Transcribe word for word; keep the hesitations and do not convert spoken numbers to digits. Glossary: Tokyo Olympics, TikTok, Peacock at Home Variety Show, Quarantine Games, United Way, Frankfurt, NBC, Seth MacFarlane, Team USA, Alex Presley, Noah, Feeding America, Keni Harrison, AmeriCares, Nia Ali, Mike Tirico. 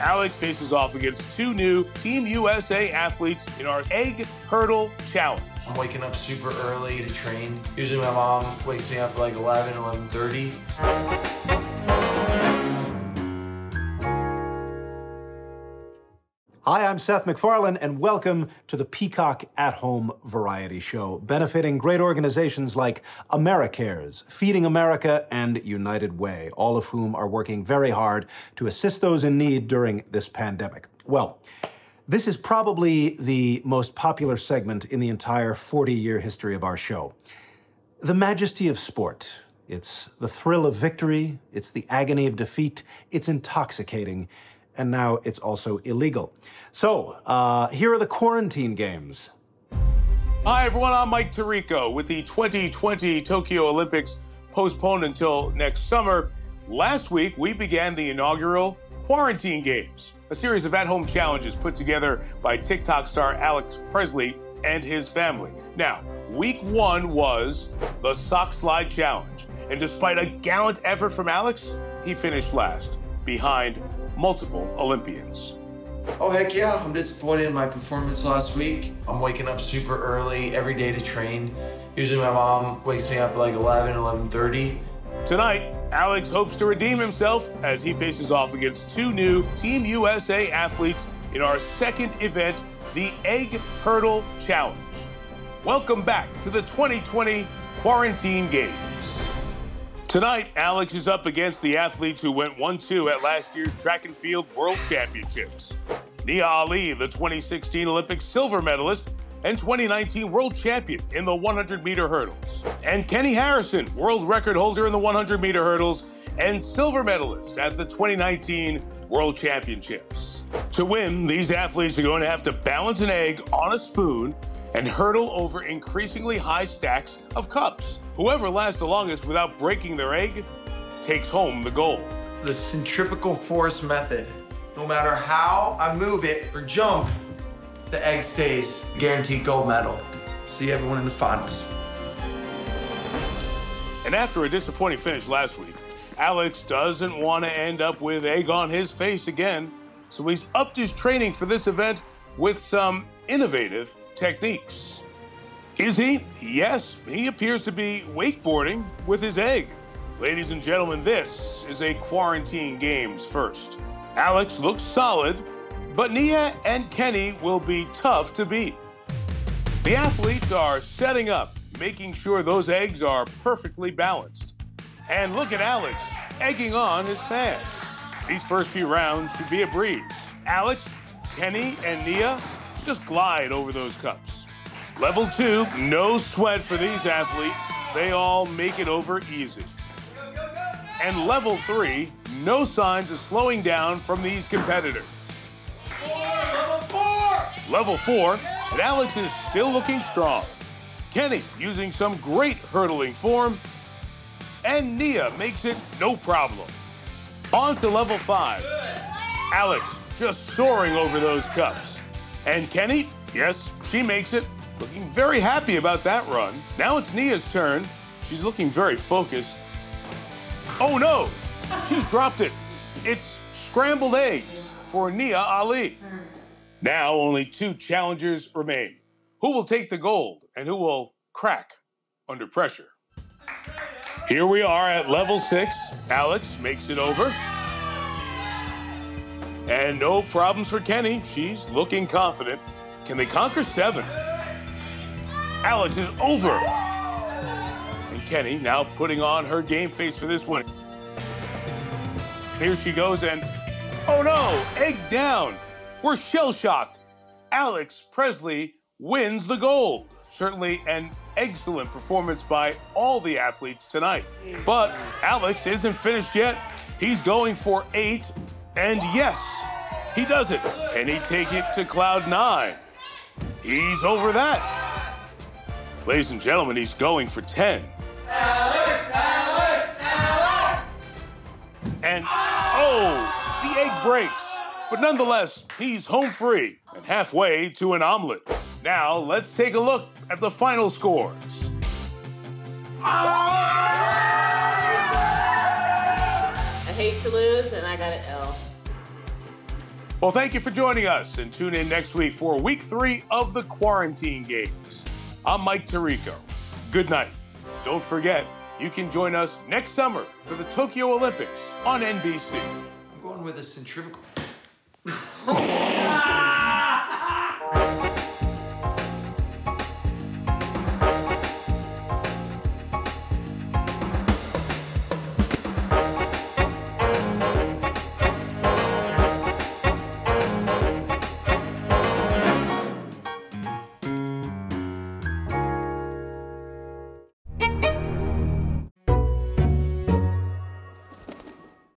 Alex faces off against two new Team U S A athletes in our Egg Hurdle Challenge. I'm waking up super early to train. Usually my mom wakes me up at like eleven, eleven thirty. Hi, I'm Seth MacFarlane, and welcome to the Peacock at Home Variety Show, benefiting great organizations like AmeriCares, Feeding America, and United Way, all of whom are working very hard to assist those in need during this pandemic. Well, this is probably the most popular segment in the entire forty-year history of our show. The majesty of sport. It's the thrill of victory. It's the agony of defeat. It's intoxicating. And now it's also illegal. So, uh, here are the Quarantine Games. Hi, everyone. I'm Mike Tirico. With the twenty twenty Tokyo Olympics postponed until next summer, last week we began the inaugural Quarantine Games, a series of at-home challenges put together by TikTok star Alex Presley and his family. Now, week one was the Sock Slide Challenge. And despite a gallant effort from Alex, he finished last, behind multiple Olympians. Oh, heck yeah, I'm disappointed in my performance last week. I'm waking up super early every day to train. Usually my mom wakes me up at like eleven, eleven thirty. Tonight, Alex hopes to redeem himself as he faces off against two new Team U S A athletes in our second event, the Egg Hurdle Challenge. Welcome back to the twenty twenty Quarantine Games. Tonight, Alex is up against the athletes who went one two at last year's Track and Field World Championships. Nia Ali, the twenty sixteen Olympic silver medalist and twenty nineteen world champion in the one hundred meter hurdles. And Keni Harrison, world record holder in the one hundred meter hurdles and silver medalist at the twenty nineteen World Championships. To win, these athletes are going to have to balance an egg on a spoon and hurdle over increasingly high stacks of cups. Whoever lasts the longest without breaking their egg takes home the gold. The centripetal force method. No matter how I move it or jump, the egg stays. Guaranteed gold medal. See everyone in the finals. And after a disappointing finish last week, Alex doesn't want to end up with egg on his face again, so he's upped his training for this event with some innovative techniques. Is he? Yes, he appears to be wakeboarding with his egg. Ladies and gentlemen, this is a Quarantine Games first. Alex looks solid, but Nia and Keni will be tough to beat. The athletes are setting up, making sure those eggs are perfectly balanced. And look at Alex egging on his fans. These first few rounds should be a breeze. Alex, Keni, and Nia just glide over those cups. Level two, no sweat for these athletes. They all make it over easy. Go, go, go, go. And level three, no signs of slowing down from these competitors. Four. Level four! Level four, and Alex is still looking strong. Keni using some great hurdling form, and Nia makes it no problem. On to level five. Good. Alex just soaring over those cups. And Keni, yes, she makes it, looking very happy about that run. Now it's Nia's turn. She's looking very focused. Oh, no, she's dropped it. It's scrambled eggs for Nia Ali. Now only two challengers remain. Who will take the gold and who will crack under pressure? Here we are at level six. Alex makes it over. And no problems for Keni. She's looking confident. Can they conquer seven? Alex is over. And Keni now putting on her game face for this one. Here she goes and, oh no, egg down. We're shell-shocked. Alex Presley wins the gold. Certainly an excellent performance by all the athletes tonight. But Alex isn't finished yet. He's going for eight. And yes, he does it. Can he take it to cloud nine? He's over that. Ladies and gentlemen, he's going for ten. Alex, Alex, Alex! And oh, the egg breaks. But nonetheless, he's home free and halfway to an omelet. Now, let's take a look at the final scores. I hate to lose, and I got an L. Well, thank you for joining us, and tune in next week for week three of the Quarantine Games. I'm Mike Tirico. Good night. Don't forget, you can join us next summer for the Tokyo Olympics on N B C. I'm going with a centrifugal.